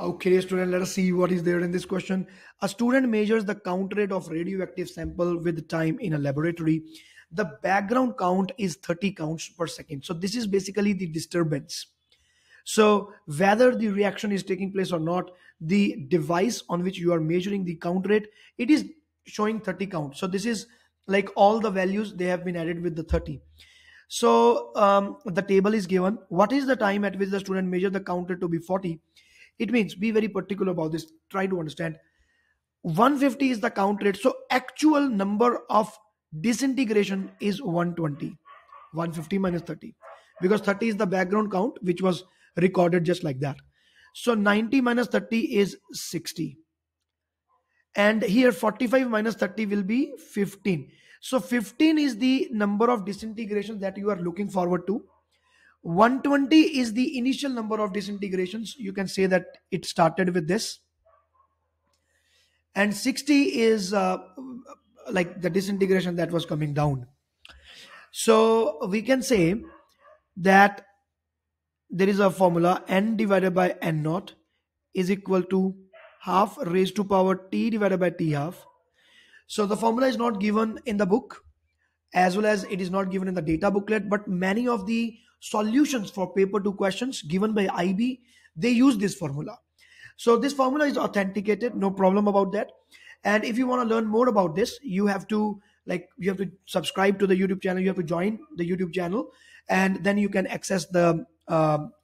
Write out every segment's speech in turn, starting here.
Okay, student, let us see what is there in this question. A student measures the count rate of radioactive sample with time in a laboratory. The background count is 30 counts per second. So this is basically the disturbance. So whether the reaction is taking place or not, the device on which you are measuring the count rate, it is showing 30 count. So this is like all the values, they have been added with the 30. So the table is given. What is the time at which the student measured the count rate to be 40? It means be very particular about this. Try to understand. 150 is the count rate. So actual number of disintegration is 120. 150 minus 30. Because 30 is the background count which was recorded just like that. So 90 minus 30 is 60. And here 45 minus 30 will be 15. So 15 is the number of disintegrations that you are looking forward to. 120 is the initial number of disintegrations. You can say that it started with this. And 60 is like the disintegration that was coming down. So we can say that there is a formula, n divided by n naught is equal to half raised to power t divided by t half. So the formula is not given in the book, as well as it is not given in the data booklet, but many of the solutions for paper 2 questions given by IB, they use this formula. So this formula is authenticated, no problem about that. And if you want to learn more about this, you have to subscribe to the YouTube channel, you have to join the YouTube channel, and then you can access the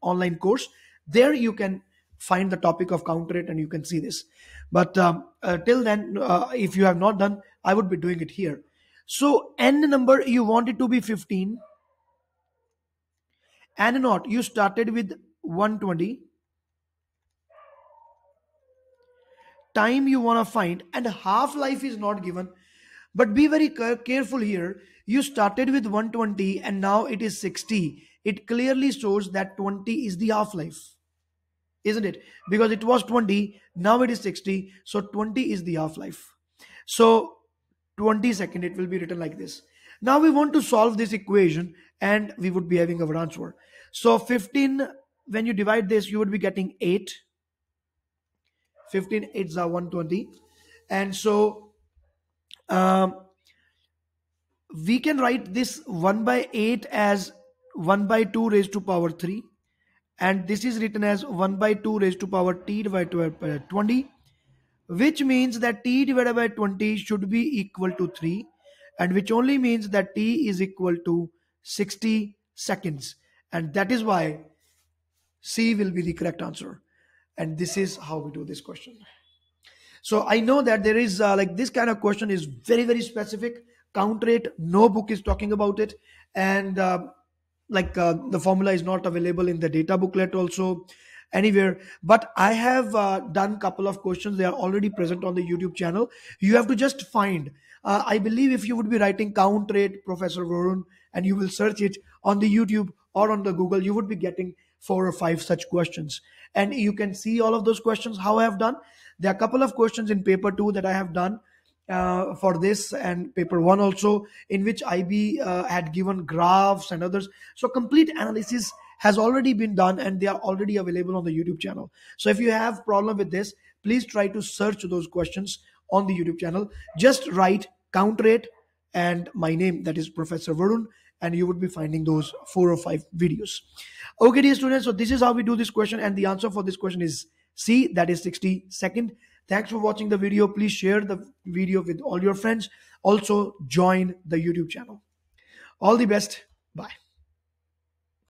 online course. There you can find the topic of count rate and you can see this. But till then, if you have not done, I would be doing it here. So n number, you want it to be 15. N naught, you started with 120. Time you want to find, and half-life is not given. But be very careful here. You started with 120 and now it is 60. It clearly shows that 20 is the half-life, isn't it? Because it was 20, now it is 60. So 20 is the half-life. So 20 seconds, it will be written like this. Now we want to solve this equation and we would be having our answer. So 15, when you divide this, you would be getting 8. 15 8s are 120. And so we can write this 1 by 8 as 1 by 2 raised to power 3. And this is written as 1 by 2 raised to power t divided by 20. Which means that t divided by 20 should be equal to 3. And which only means that t is equal to 60 seconds. And that is why C will be the correct answer. And this is how we do this question. So I know that there is like this kind of question is very, very specific. Count rate, no book is talking about it. And the formula is not available in the data booklet also anywhere. But I have done a couple of questions. They are already present on the YouTube channel. You have to just find. I believe if you would be writing count rate Professor Varun and you will search it on the YouTube or on the Google, you would be getting 4 or 5 such questions. And you can see all of those questions, how I have done. There are a couple of questions in paper 2 that I have done for this, and paper 1 also, in which IB had given graphs and others. So complete analysis has already been done and they are already available on the YouTube channel. So if you have problem with this, please try to search those questions on the YouTube channel. Just write count rate and my name, that is Professor Varun, and you would be finding those 4 or 5 videos. Okay, dear students, so this is how we do this question, and the answer for this question is C, that is 60 seconds. Thanks for watching the video. Please share the video with all your friends. Also, join the YouTube channel. All the best. Bye.